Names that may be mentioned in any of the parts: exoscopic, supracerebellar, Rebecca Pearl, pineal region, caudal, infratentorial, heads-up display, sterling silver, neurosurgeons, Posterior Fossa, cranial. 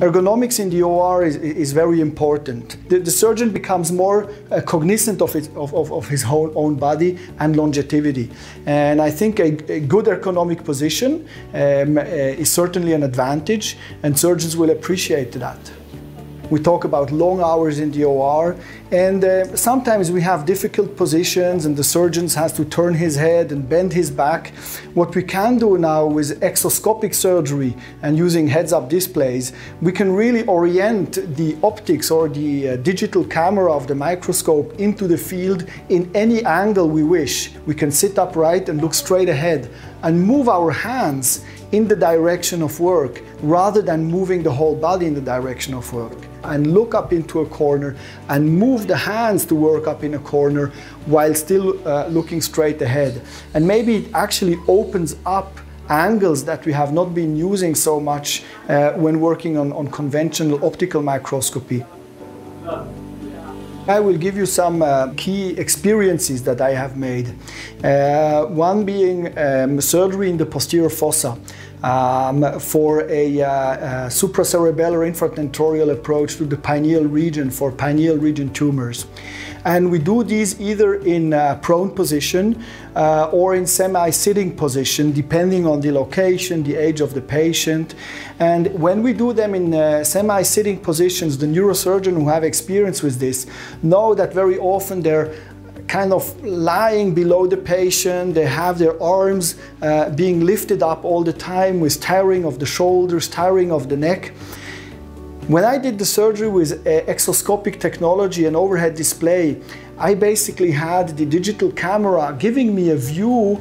Ergonomics in the OR is very important. The surgeon becomes more cognizant of his own body and longevity. And I think a good ergonomic position is certainly an advantage, and surgeons will appreciate that. We talk about long hours in the OR, and sometimes we have difficult positions and the surgeon has to turn his head and bend his back. What we can do now with exoscopic surgery and using heads-up displays, we can really orient the optics or the digital camera of the microscope into the field in any angle we wish. We can sit upright and look straight ahead and move our hands in the direction of work rather than moving the whole body in the direction of work, and look up into a corner and move the hands to work up in a corner while still looking straight ahead. And maybe it actually opens up angles that we have not been using so much when working on conventional optical microscopy. I will give you some key experiences that I have made. One being surgery in the posterior fossa for a supracerebellar infratentorial approach to the pineal region for pineal region tumors. And we do these either in prone position or in semi-sitting position, depending on the location, the age of the patient. And when we do them in semi-sitting positions, the neurosurgeon who have experience with this know that very often they're kind of lying below the patient. They have their arms being lifted up all the time, with tiring of the shoulders, tiring of the neck. When I did the surgery with exoscopic technology and overhead display, I basically had the digital camera giving me a view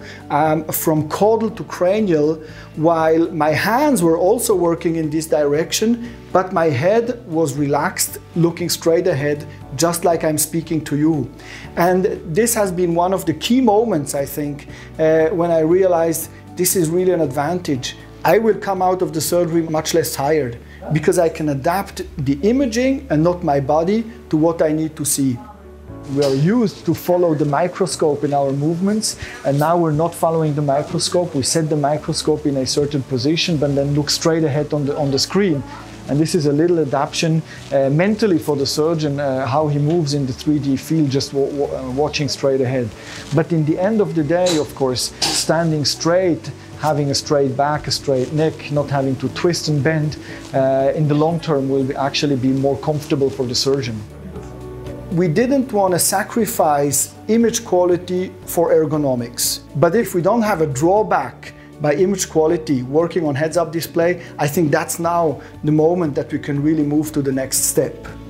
from caudal to cranial, while my hands were also working in this direction, but my head was relaxed, looking straight ahead, just like I'm speaking to you. And this has been one of the key moments, I think, when I realized this is really an advantage. I will come out of the surgery much less tired, because I can adapt the imaging and not my body to what I need to see. We are used to follow the microscope in our movements, and now we're not following the microscope. We set the microscope in a certain position, but then look straight ahead on the screen. And this is a little adaptation mentally for the surgeon, how he moves in the 3D field, just watching straight ahead. But in the end of the day, of course, standing straight, having a straight back, a straight neck, not having to twist and bend, in the long term will actually be more comfortable for the surgeon. We didn't want to sacrifice image quality for ergonomics. But if we don't have a drawback by image quality working on heads-up display, I think that's now the moment that we can really move to the next step.